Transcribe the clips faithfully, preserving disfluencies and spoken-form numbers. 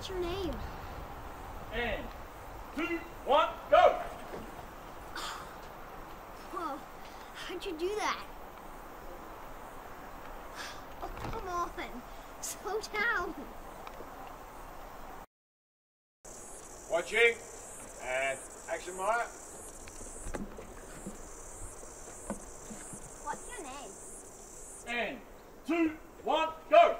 What's your name? And two, one, go! Whoa, how'd you do that? Oh, come on, slow down. Watching, and action, Maya. What's your name? And two, one, go!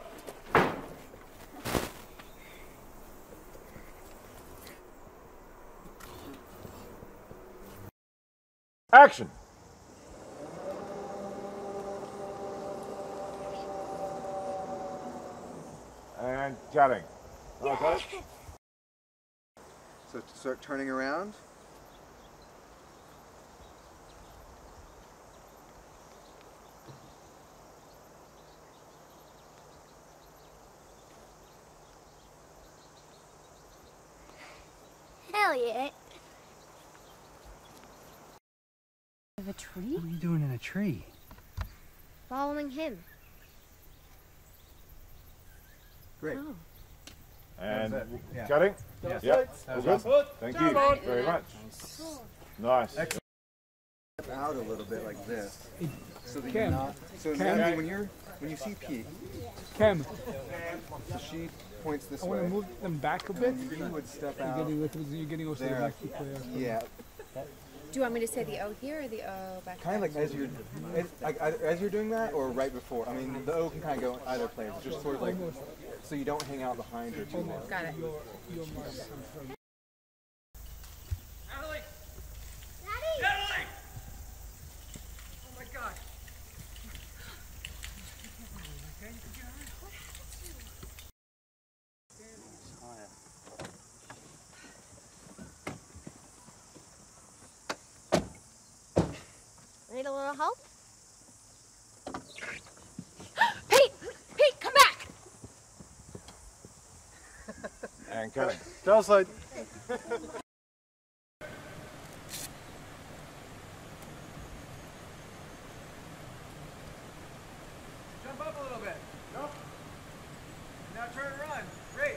Action! And cutting. Yeah. Okay. So to start turning around. Elliot. Of a tree? What are you doing in a tree? Following him. Great. Oh. And yeah. Cutting? Yeah. Yep. All good. Good. Thank Come you on. very much. Nice. nice. Excellent. Step out a little bit like this. So that you're not. So Cam. when you're when you see Pete, Cam, so she points this I way. I want to move them back a bit. You would step out. You're getting, you're getting also there. The back yeah. yeah. Do you want me to say the O here or the O back? Kind of like as you're, as, like, as you're doing that or right before. I mean, the O can kind of go either place. Just sort of like, so you don't hang out behind her too much. Got it. Natalie! Daddy! Natalie! Oh my God. What happened to you? Need a little help? Pete! Pete, come back! And cut. Down slide. Jump up a little bit. Nope. Now turn and run. Great.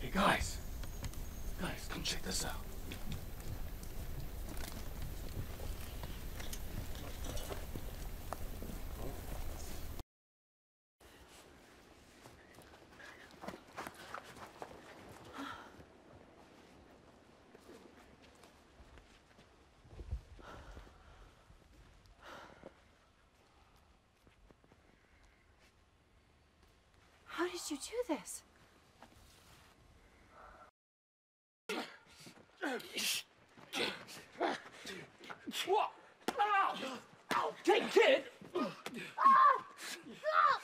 Hey guys, guys, come check this out. How did you do this? What? Ow! Ow! Hey, kid! Oh, stop!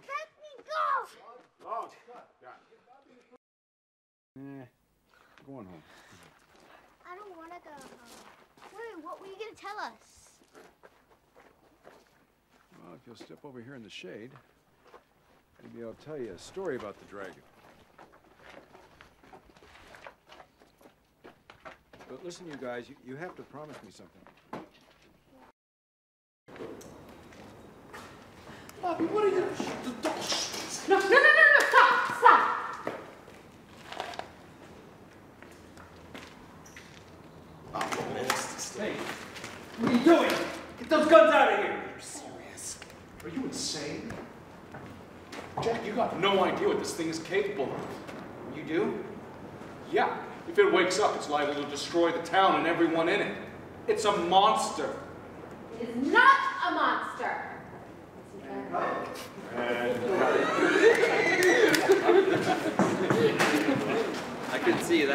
Let me go! Oh, eh, going home. I don't want to go home. Wait, what were you going to tell us? Well, if you'll step over here in the shade, maybe I'll tell you a story about the dragon. But listen, you guys, you, you have to promise me something. Bobby, what are you doing? No, no, no, no, stop, stop! Oh, man, that's disgusting. What are you doing? Get those guns out of here! Are you serious? Are you insane? Jack, you got no idea what this thing is capable of. You do? Yeah. If it wakes up, it's liable to destroy the town and everyone in it. It's a monster. It is not a monster. I can see that.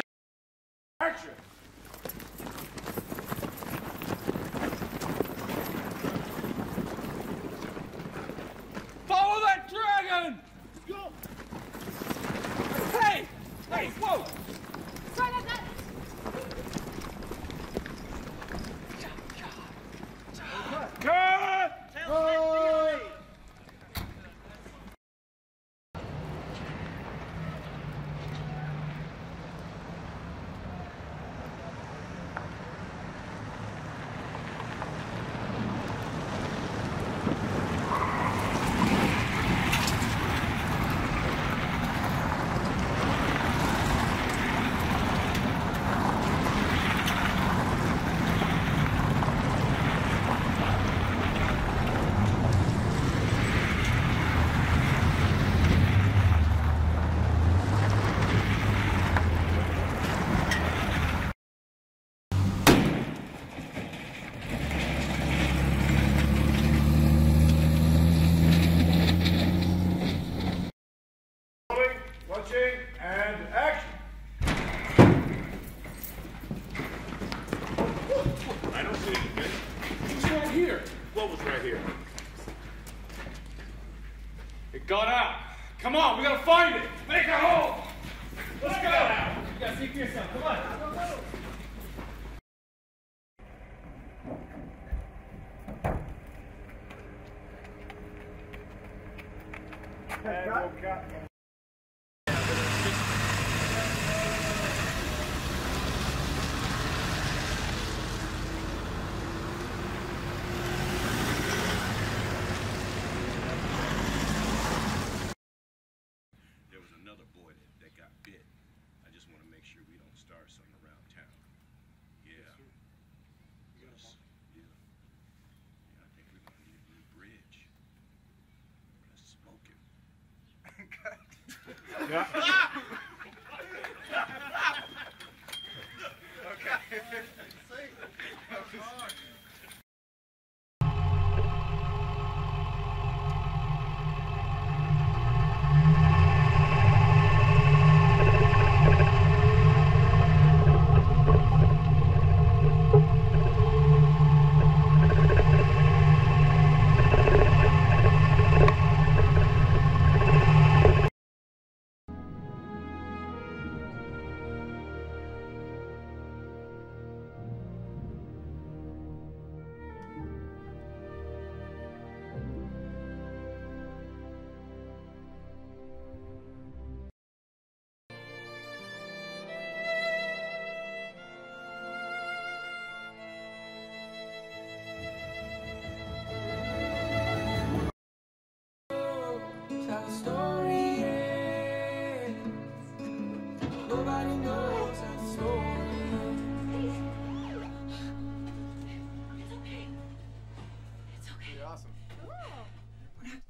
down! Hey! Hey, whoa! Sorry about that! Cut! Cut! And action! I don't see anything. It's right here. What was right here? It got out. Come on, we gotta find it. Make a hole. Let's go. Out. You gotta see for yourself. Come on. Go, go. And we'll cut. Yeah. Okay.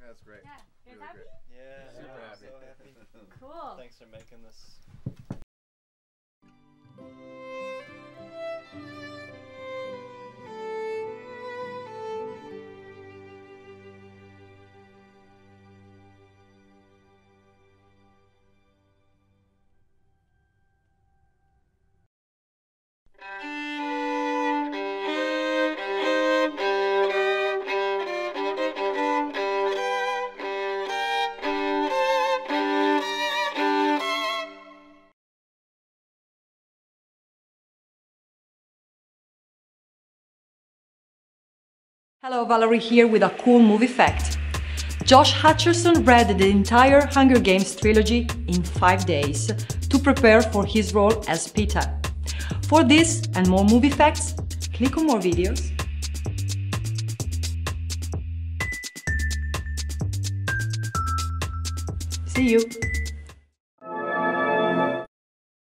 That's great. Yeah. You're really happy? Great. Yeah, super yeah, happy. So happy. Cool. Thanks for making this. Hello, Valerie here with a cool movie fact. Josh Hutcherson read the entire Hunger Games trilogy in five days to prepare for his role as Peeta. For this and more movie facts, click on more videos. See you!